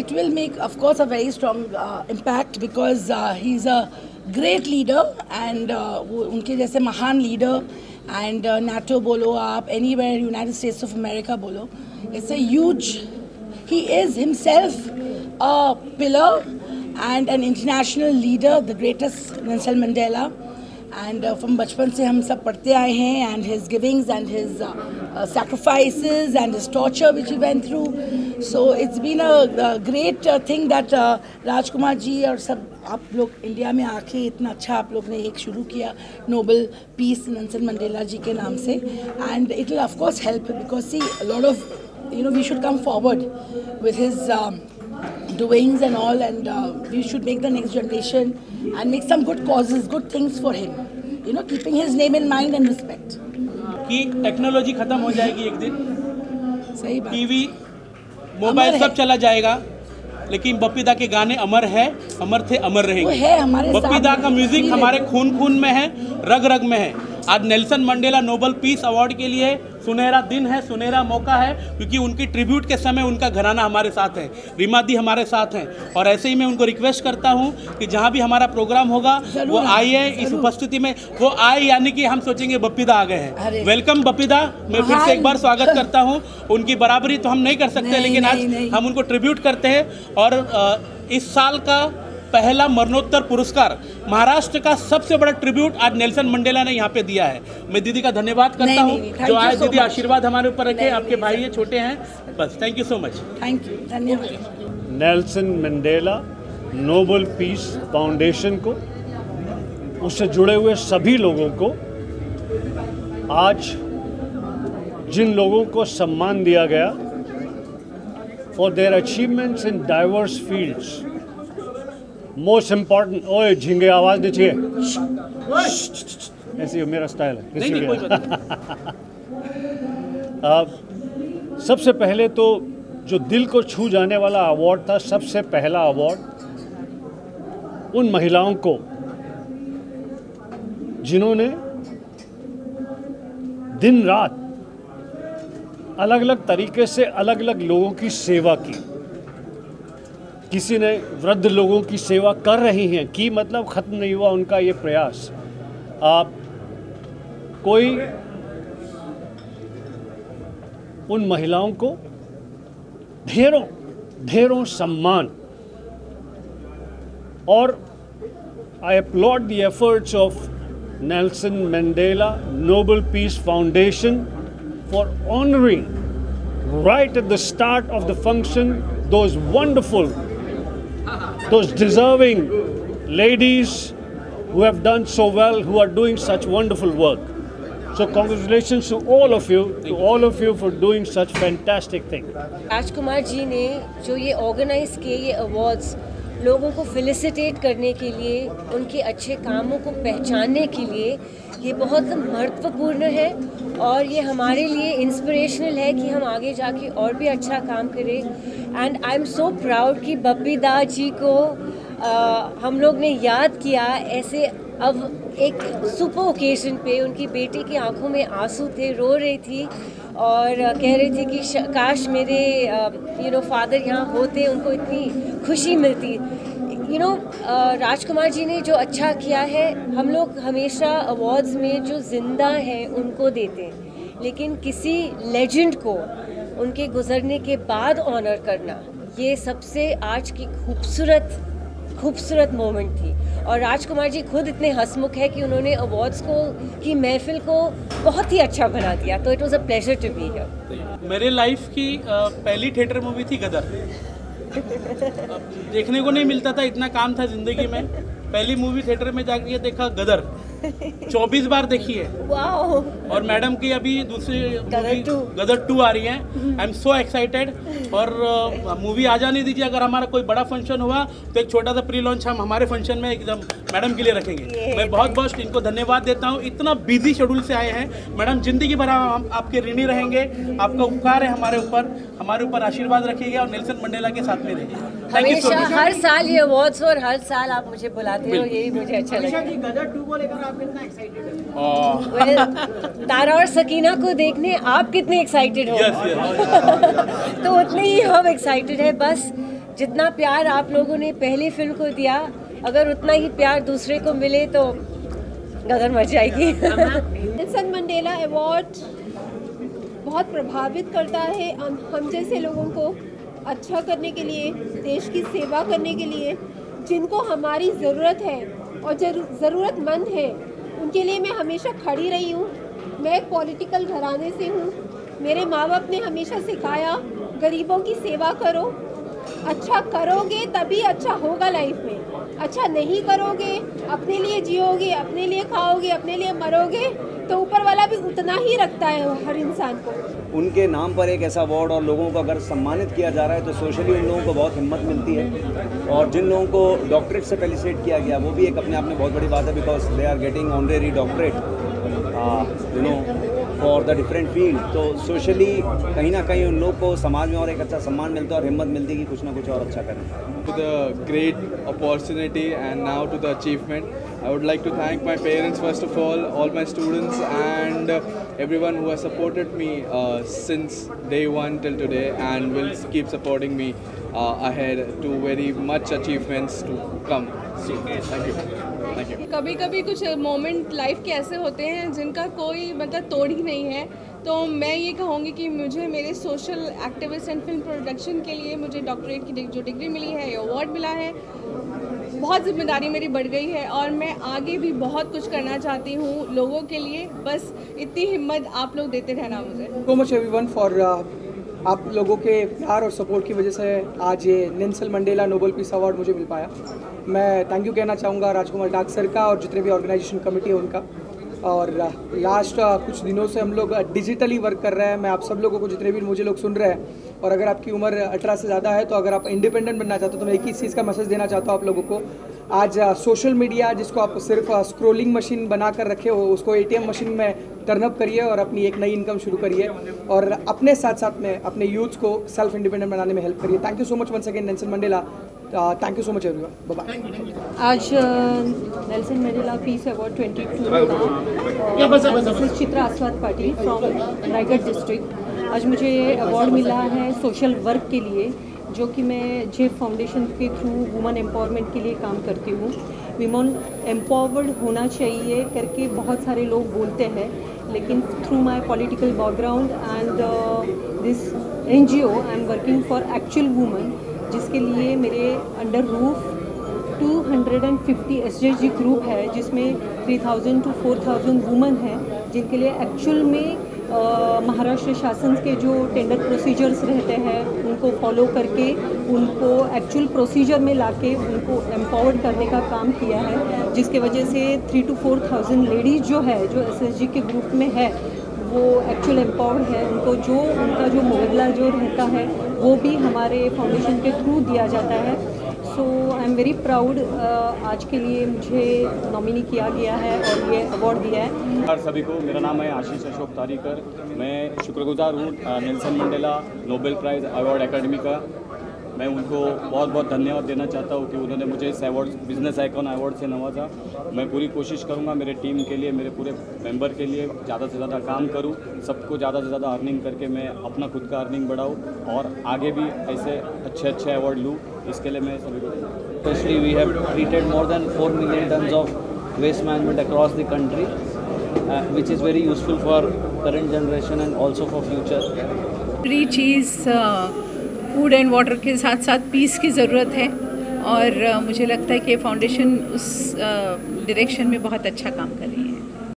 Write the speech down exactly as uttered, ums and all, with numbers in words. it will make, of course, a very strong uh, impact because uh, he's a great leader and uh, unke jaise mahan leader and uh, NATO bolo aap, anywhere United States of America bolo, it's a huge, he is himself a pillar and an international leader, the greatest Nelson Mandela. And uh, from बचपन से हम सब पढ़ते आए हैं and his givings and his uh, uh, sacrifices and his torture which he went through. So it's been a, a great uh, thing that uh, Rajkumar ji और सब आप लोग इंडिया में आके इतना अच्छा आप लोग ने एक शुरू किया Nobel peace Nelson Mandela ji के नाम से. And it will of course help because see a lot of, you know, we should come forward with his um, doings and all, and uh, we should make the next generation and make some good causes, good things for him, you know, keeping his name in mind and respect. कि technology खत्म हो जाएगी एक दिन, सही बात, TV mobile सब चला जाएगा, लेकिन बप्पी दा के गाने अमर है, अमर थे, अमर रहेंगे. बप्पी दा का म्यूजिक हमारे खून खून में है, रग रग में है. आज Nelson Mandela Nobel peace award के लिए सुनहरा दिन है, सुनहरा मौका है, क्योंकि उनकी ट्रिब्यूट के समय उनका घराना हमारे साथ है, रीमा दी हमारे साथ हैं. और ऐसे ही मैं उनको रिक्वेस्ट करता हूं कि जहां भी हमारा प्रोग्राम होगा वो आइए, इस उपस्थिति में वो आए, यानी कि हम सोचेंगे बप्पी दा आ गए हैं. वेलकम बप्पी दा, मैं फिर से एक बार स्वागत करता हूँ. उनकी बराबरी तो हम नहीं कर सकते, लेकिन आज हम उनको ट्रिब्यूट करते हैं. और इस साल का पहला मरणोत्तर पुरस्कार, महाराष्ट्र का सबसे बड़ा ट्रिब्यूट आज नेल्सन मंडेला ने यहाँ पे दिया है. मैं दीदी का धन्यवाद करता हूँ जो आए. दीदी आशीर्वाद हमारे ऊपर रखे, आपके भाई ये छोटे हैं, बस. Thank you so much. Thank you, धन्यवाद. Nelson Mandela Nobel peace foundation को, उससे जुड़े हुए सभी लोगों को, आज जिन लोगों को सम्मान दिया गया for their achievements in diverse fields, most important. ओए झिंगे आवाज़ दीजिए, ऐसी मेरा स्टाइल है. नहीं, नहीं, सबसे पहले तो जो दिल को छू जाने वाला अवार्ड था, सबसे पहला अवार्ड उन महिलाओं को जिन्होंने दिन रात अलग अलग तरीके से अलग अलग लोगों की सेवा की. किसी ने वृद्ध लोगों की सेवा कर रही हैं, कि मतलब ख़त्म नहीं हुआ उनका ये प्रयास. आप कोई उन महिलाओं को ढेरों ढेरों सम्मान. और I applaud the efforts of Nelson Mandela Nobel peace foundation for honouring right at the start of the function those wonderful, those deserving ladies who have done so well, who are doing such wonderful work. So congratulations to all of you, to all of you for doing such fantastic thing. Rajkumar ji ने जो ये organise किए ये awards, लोगों को felicitate करने के लिए, उनके अच्छे कामों को पहचानने के लिए, ये बहुत महत्वपूर्ण है. और ये हमारे लिए इंस्पिरेशनल है कि हम आगे जाके और भी अच्छा काम करें. And I am so proud कि बप्पी दा जी को आ, हम लोग ने याद किया ऐसे. अब एक सुपर ओकेजन पे उनकी बेटी की आंखों में आंसू थे, रो रही थी और कह रही थी कि काश मेरे यू नो फादर यहाँ होते, उनको इतनी खुशी मिलती. यू नो राजकुमार जी ने जो अच्छा किया है, हम लोग हमेशा अवार्ड्स में जो जिंदा हैं उनको देते हैं, लेकिन किसी लेजेंड को उनके गुजरने के बाद ऑनर करना, ये सबसे आज की खूबसूरत खूबसूरत मोमेंट थी. और राजकुमार जी खुद इतने हंसमुख है कि उन्होंने अवार्ड्स को की महफिल को बहुत ही अच्छा बना दिया. तो it was a pleasure to be here. मेरे लाइफ की पहली थिएटर मूवी थी गदर. देखने को नहीं मिलता था, इतना काम था ज़िंदगी में. पहली मूवी थिएटर में जाकर देखा गदर, चौबीस बार देखी है. वाह. और मैडम की अभी दूसरी गदर टू आ रही है. I am so excited. और मूवी आ जाने दीजिए, अगर हमारा कोई बड़ा फंक्शन हुआ तो एक छोटा सा प्री लॉन्च हम हमारे फंक्शन में एकदम मैडम के लिए रखेंगे. मैं बहुत बहुत इनको धन्यवाद देता हूँ, इतना बिजी शेड्यूल से आए हैं. मैडम जिंदगी भर हम आपके ऋणी रहेंगे, आपका उपकार है हमारे ऊपर, हमारे ऊपर आशीर्वाद रखिएगा और नेल्सन मंडेला के साथ में रहिए. हमेशा हर साल ये अवार्ड्स और हर साल आप मुझे बुलाते हो, यही मुझे अच्छा लगता है. गदर टू को लेकर आप कितना एक्साइटेड हो? तारा और सकीना को देखने आप कितने एक्साइटेड हो? तो उतने ही हम एक्साइटेड हैं. बस जितना प्यार आप लोगों ने पहली फिल्म को दिया, अगर उतना ही प्यार दूसरे को मिले तो गगन मच जाएगी। नेल्सन मंडेला अवार्ड बहुत प्रभावित करता है हम जैसे लोगों को अच्छा करने के लिए, देश की सेवा करने के लिए, जिनको हमारी ज़रूरत है और ज़रूरतमंद है, उनके लिए मैं हमेशा खड़ी रही हूँ। मैं एक पॉलिटिकल घराने से हूँ, मेरे माँ बाप ने हमेशा सिखाया गरीबों की सेवा करो, अच्छा करोगे तभी अच्छा होगा लाइफ में, अच्छा नहीं करोगे, अपने लिए जियोगे, अपने लिए खाओगे, अपने लिए मरोगे तो ऊपर वाला भी उतना ही रखता है हर इंसान को। उनके नाम पर एक ऐसा अवार्ड और लोगों को अगर सम्मानित किया जा रहा है तो सोशली उन लोगों को बहुत हिम्मत मिलती है, और जिन लोगों को डॉक्टरेट से फेलिसिटेट किया गया वो भी एक अपने आप में बहुत बड़ी बात है, because they are getting honorary doctorate you know for the different field. तो सोशली कहीं ना कहीं उन लोग को समाज में और एक अच्छा सम्मान मिलता है और हिम्मत मिलती है कि कुछ ना कुछ और अच्छा करें। To the great opportunity and now to the achievement, I would like to thank my parents first of all, all my students and everyone who has supported me uh, since day one till today and will keep supporting me uh, ahead to very much achievements to come. So, thank you. Thank you. कभी कभी कुछ moment life के ऐसे होते हैं जिनका कोई मतलब तोड़ ही नहीं है, तो मैं ये कहूँगी कि मुझे मेरे social activist and film production के लिए मुझे डॉक्टरेट की जो डिग्री मिली है, अवार्ड मिला है, बहुत जिम्मेदारी मेरी बढ़ गई है और मैं आगे भी बहुत कुछ करना चाहती हूँ लोगों के लिए। बस इतनी हिम्मत आप लोग देते रहना मुझे। सो मच एवरीवन फॉर आप लोगों के प्यार और सपोर्ट की वजह से आज ये Nelson Mandela Nobel peace award मुझे मिल पाया। मैं थैंक यू कहना चाहूँगा राजकुमार डाक सर का और जितने भी ऑर्गेनाइजेशन कमेटी है उनका। और लास्ट कुछ दिनों से हम लोग डिजिटली वर्क कर रहे हैं। मैं आप सब लोगों को, जितने भी मुझे लोग सुन रहे हैं, और अगर आपकी उम्र अठारह से ज़्यादा है तो अगर आप इंडिपेंडेंट बनना चाहते हो तो मैं एक ही चीज़ का मैसेज देना चाहता हूँ आप लोगों को। आज सोशल मीडिया जिसको आप सिर्फ स्क्रोलिंग मशीन बनाकर रखे हो, उसको एटीएम मशीन में टर्नअप करिए और अपनी एक नई इनकम शुरू करिए और अपने साथ साथ में अपने यूथ को सेल्फ इंडिपेंडेंट बनाने में हेल्प करिए। Thank you so much once again Nelson Mandela. Thank you so much everyone, bye bye. आज Nelson Mandela peace award twenty two Chitra Aaswad Patil from Raigad district, आज मुझे ये अवार्ड मिला है सोशल वर्क के लिए, जो कि मैं जेफ फाउंडेशन के थ्रू वुमन एम्पावरमेंट के लिए काम करती हूँ। विमन एम्पावर्ड होना चाहिए करके बहुत सारे लोग बोलते हैं, लेकिन through my political background and this NGO I am working for actual woman, जिसके लिए मेरे under roof two hundred fifty SHG group है, जिसमें three thousand two four thousand woman हैं, जिनके लिए एक्चुअल में महाराष्ट्र शासन के जो टेंडर प्रोसीजर्स रहते हैं उनको फॉलो करके उनको एक्चुअल प्रोसीजर में लाके उनको एम्पावर्ड करने का काम किया है, जिसके वजह से three two four thousand ladies जो है, जो एसएसजी के ग्रुप में है, वो एक्चुअल एम्पावर्ड है। उनको जो उनका जो मुबदला जो रहता है वो भी हमारे फाउंडेशन के थ्रू दिया जाता है। So I am very proud, आज के लिए मुझे नॉमिनी किया गया है और ये अवार्ड दिया है। और सभी को, मेरा नाम है आशीष अशोक तारीकर। मैं शुक्रगुजार हूँ Nelson Mandela Nobel prize award academy का। मैं उनको बहुत बहुत धन्यवाद देना चाहता हूँ कि उन्होंने मुझे इस अवार्ड, बिजनेस आइकॉन अवार्ड से नवाजा। मैं पूरी कोशिश करूँगा मेरे टीम के लिए, मेरे पूरे मेंबर के लिए ज़्यादा से ज़्यादा काम करूँ, सबको ज़्यादा से ज़्यादा अर्निंग करके मैं अपना खुद का अर्निंग बढ़ाऊँ और आगे भी ऐसे अच्छे अच्छे अवार्ड लूँ। इसके लिए मैं सभी को, specially we have treated more than four million tons of waste management across the country which is very useful for current generation and also for future. Free चीज़, फूड एंड वाटर के साथ साथ पीस की ज़रूरत है और मुझे लगता है कि फाउंडेशन उस डायरेक्शन में बहुत अच्छा काम कर रही है।